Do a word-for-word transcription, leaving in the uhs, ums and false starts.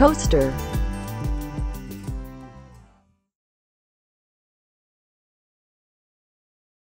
Toaster.